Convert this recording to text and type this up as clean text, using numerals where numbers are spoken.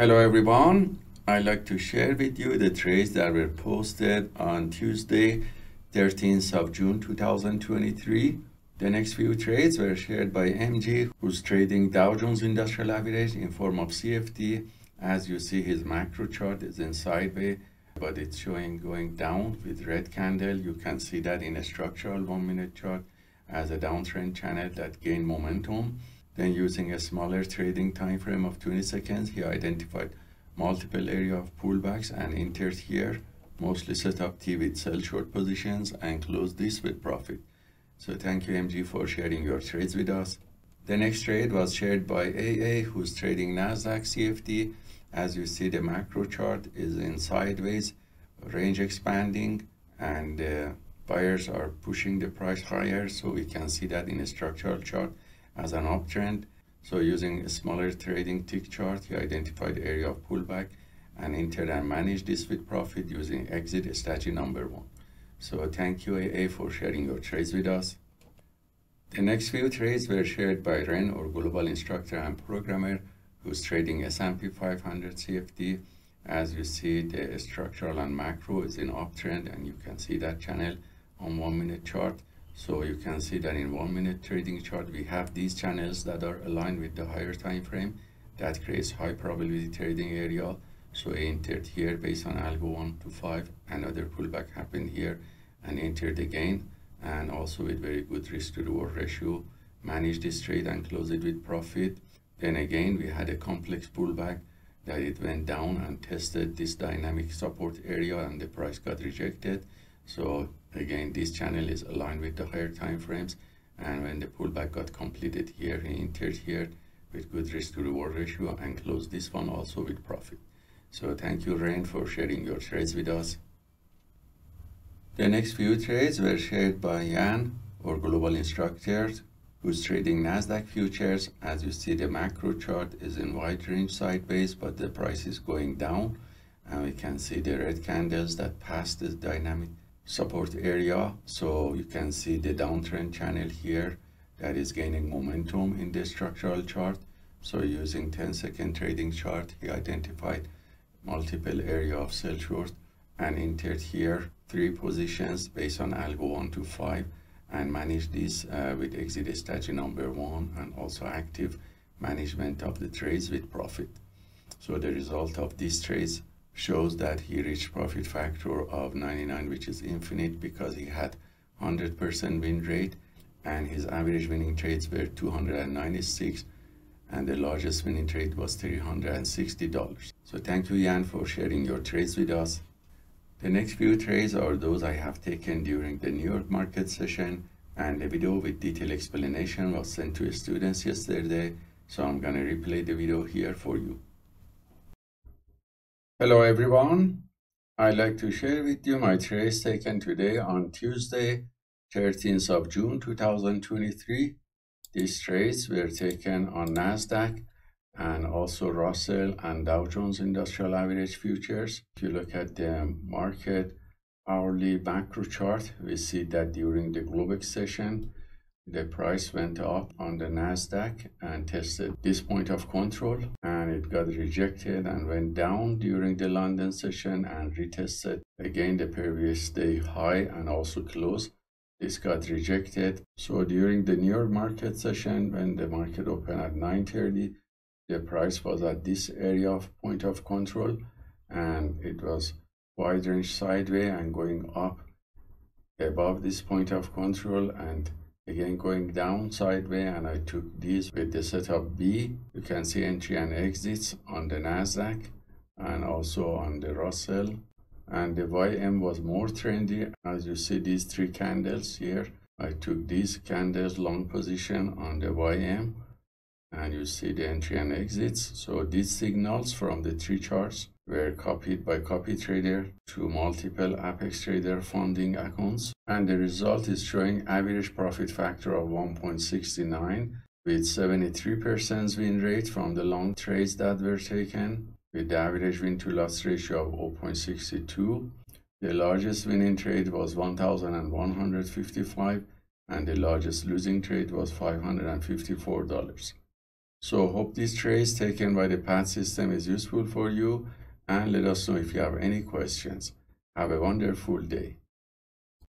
Hello everyone, I'd like to share with you the trades that were posted on Tuesday, 13th of June 2023. The next few trades were shared by MG, who's trading Dow Jones Industrial Average in form of CFD. As you see, his macro chart is in sideways, but it's showing going down with red candle. You can see that in a structural 1 minute chart as a downtrend channel that gained momentum. Then using a smaller trading time frame of 20 seconds, he identified multiple area of pullbacks and entered here, mostly set up T with sell short positions and closed this with profit. So thank you MG for sharing your trades with us. The next trade was shared by AA, who's trading NASDAQ CFD. As you see, the macro chart is in sideways, range expanding, and buyers are pushing the price higher. So we can see that in a structural chart as an uptrend. So using a smaller trading tick chart, he identified area of pullback and entered and managed this with profit using exit strategy number 1. So thank you AA for sharing your trades with us. The next few trades were shared by REN, or Global Instructor and Programmer, who's trading S&P 500 CFD. As you see, the structural and macro is in uptrend, and you can see that channel on 1 minute chart. So you can see that in 1 minute trading chart, we have these channels that are aligned with the higher time frame that creates high probability trading area. So I entered here based on algo 1 to 5, another pullback happened here and entered again, and also with very good risk to reward ratio, managed this trade and closed it with profit. Then again, we had a complex pullback that it went down and tested this dynamic support area and the price got rejected. So again, this channel is aligned with the higher time frames, and when the pullback got completed here, he entered here with good risk to reward ratio and closed this one also with profit. So thank you REN for sharing your trades with us. The next few trades were shared by Yan, or Global Instructor, who's trading NASDAQ futures. As you see, the macro chart is in wide range sideways, but the price is going down, and we can see the red candles that passed this dynamic support area. So you can see the downtrend channel here that is gaining momentum in the structural chart. So using 10-second trading chart, he identified multiple area of sell short and entered here 3 positions based on algo 1 to 5 and managed this with exit strategy number 1 and also active management of the trades with profit. So the result of these trades shows that he reached profit factor of 99, which is infinite, because he had 100% win rate, and his average winning trades were 296, and the largest winning trade was $360. So thank you Yan for sharing your trades with us. The next few trades are those I have taken during the New York market session, and the video with detailed explanation was sent to students yesterday, so I'm gonna replay the video here for you. Hello everyone, I'd like to share with you my trades taken today on Tuesday, 13th of June 2023. These trades were taken on NASDAQ and also Russell and Dow Jones Industrial Average futures. If you look at the market hourly macro chart, we see that during the Globex session, the price went up on the NASDAQ and tested this point of control, and it got rejected and went down during the London session and retested again the previous day high and also close. This got rejected. So during the New York market session, when the market opened at 9:30, the price was at this area of point of control, and it was wide range sideways and going up above this point of control and again going down sideways, and I took these with the setup B. You can see entry and exits on the NASDAQ and also on the Russell. And the YM was more trendy. As you see these 3 candles here, I took these candles long position on the YM, and you see the entry and exits. So these signals from the 3 charts were copied by CopyTrader to multiple Apex Trader funding accounts, and the result is showing average profit factor of 1.69 with 73% win rate from the long trades that were taken, with the average win to loss ratio of 0.62. The largest winning trade was 1,155, and the largest losing trade was $554. So hope these trades taken by the PAAT system is useful for you, and let us know if you have any questions. Have a wonderful day.